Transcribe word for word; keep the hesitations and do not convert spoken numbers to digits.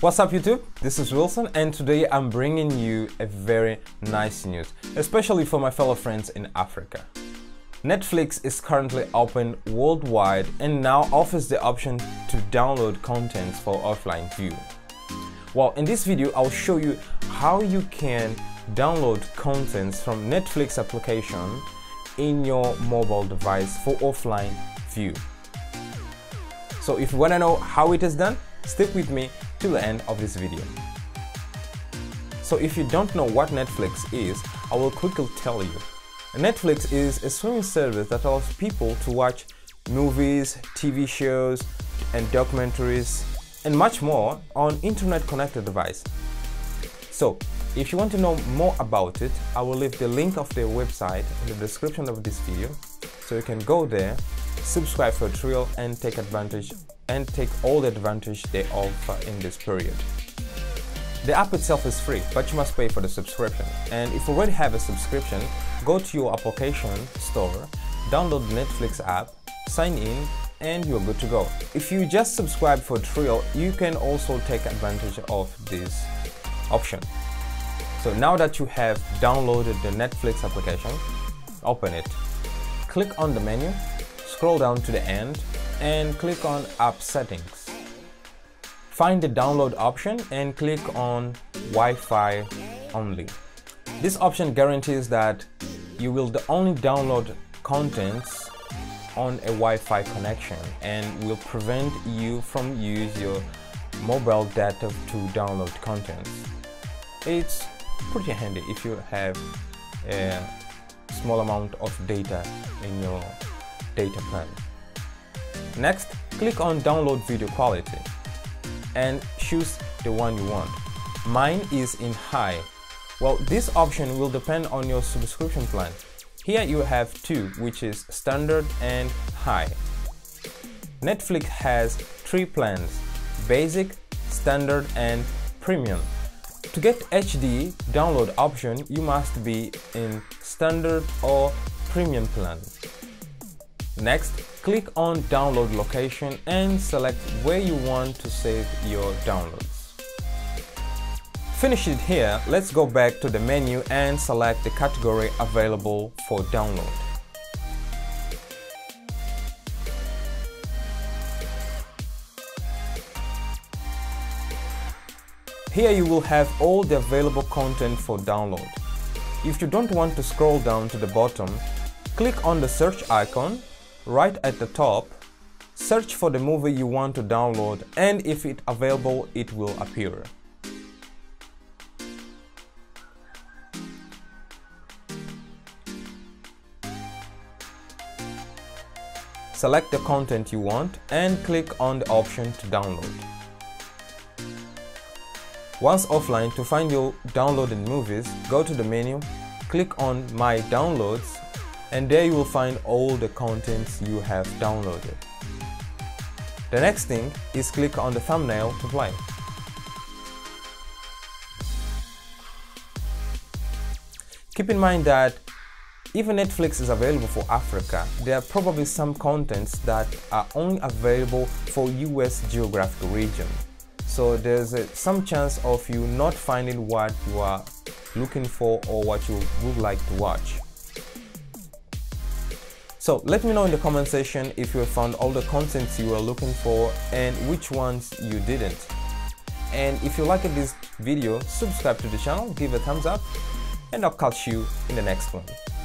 What's up YouTube, this is Wilson and today I'm bringing you a very nice news, especially for my fellow friends in Africa. Netflix is currently open worldwide and now offers the option to download contents for offline viewing. Well, in this video I'll show you how you can download contents from Netflix application in your mobile device for offline view. So if you want to know how it is done, stick with me till the end of this video. So if you don't know what Netflix is, I will quickly tell you. Netflix is a streaming service that allows people to watch movies, T V shows and documentaries and much more on internet connected device. So if you want to know more about it, I will leave the link of their website in the description of this video, so you can go there, subscribe for a trial and take advantage and take all the advantage they offer in this period. The app itself is free, but you must pay for the subscription. And if you already have a subscription, go to your application store, download the Netflix app, sign in, and you're good to go. If you just subscribe for a trial, you can also take advantage of this option. So now that you have downloaded the Netflix application, open it. Click on the menu, scroll down to the end, and click on App Settings. Find the download option and click on Wi-Fi only. This option guarantees that you will only download contents on a Wi-Fi connection and will prevent you from using your mobile data to download contents. It's pretty handy if you have a small amount of data in your data plan. Next, click on download video quality and choose the one you want. Mine is in high. Well, this option will depend on your subscription plan. Here you have two, which is standard and high. Netflix has three plans: basic, standard and premium. To get H D download option, you must be in standard or premium plan. Next, click on download location and select where you want to save your downloads. Finish it here, let's go back to the menu and select the category available for download. Here you will have all the available content for download. If you don't want to scroll down to the bottom, click on the search icon. Right at the top, search for the movie you want to download, and if it's available, it will appear. Select the content you want and click on the option to download. Once offline, to find your downloaded movies, go to the menu, click on My Downloads, and there you will find all the contents you have downloaded. The next thing is click on the thumbnail to play. Keep in mind that even Netflix is available for Africa, there are probably some contents that are only available for U S geographical region. So there's a, some chance of you not finding what you are looking for or what you would like to watch. So let me know in the comment section if you have found all the contents you were looking for and which ones you didn't. And if you liked this video, subscribe to the channel, give a thumbs up, and I'll catch you in the next one.